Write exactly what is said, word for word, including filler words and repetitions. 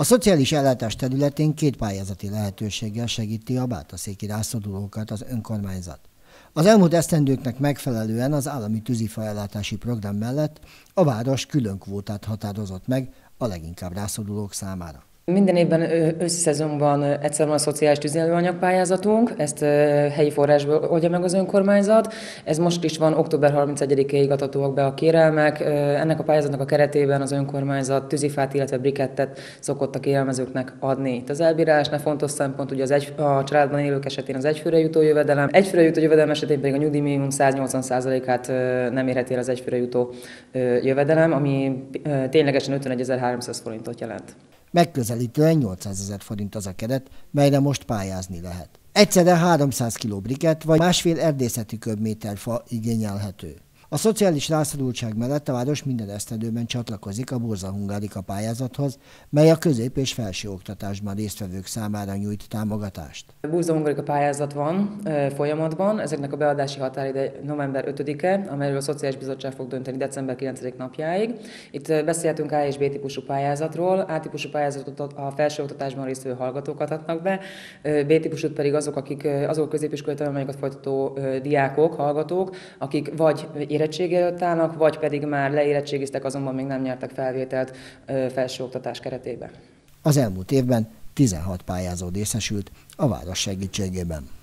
A szociális ellátás területén két pályázati lehetőséggel segíti a bátaszéki rászorulókat az önkormányzat. Az elmúlt esztendőknek megfelelően az állami tűzifaellátási program mellett a város külön kvótát határozott meg a leginkább rászorulók számára. Minden évben őszi szezonban egyszer van a szociális tüzelőanyag pályázatunk, ezt helyi forrásból oldja meg az önkormányzat. Ez most is van, október harmincegyedikéig adhatóak be a kérelmek. Ennek a pályázatnak a keretében az önkormányzat tűzifát, illetve brikettet szokott a kérelmezőknek adni. Itt az elbírásnál fontos szempont, ugye az egy, a családban élők esetén az egyfőre jutó jövedelem, egyfőre jutó jövedelem esetén pedig a nyugdíjminimum száznyolcvan százalékát nem érheti el az egyfőre jutó jövedelem, ami ténylegesen ötvenegyezer-háromszáz forintot jelent. Megközelítően nyolcszázezer forint az a keret, melyre most pályázni lehet. Egyszerre háromszáz kiló brikett vagy másfél erdészeti köbméter fa igényelhető. A szociális rászorultság mellett a város minden esztendőben csatlakozik a Búza Hungária pályázathoz, mely a közép- és felsőoktatásban résztvevők számára nyújt támogatást. Búza Hungária pályázat van e, folyamatban, ezeknek a beadási határideje november ötödike, amelyről a Szociális Bizottság fog dönteni december kilencedike napjáig. Itt beszéltünk A és B típusú pályázatról, A típusú pályázatot a felsőoktatásban résztvevő hallgatókat adnak be, B típusút pedig azok, akik azok középiskolai tanulmányokat folytató diákok, hallgatók, akik vagy érettség előtt állnak, vagy pedig már leérettségiztek, azonban még nem nyertek felvételt felsőoktatás keretében. Az elmúlt évben tizenhat pályázó részesült a város segítségében.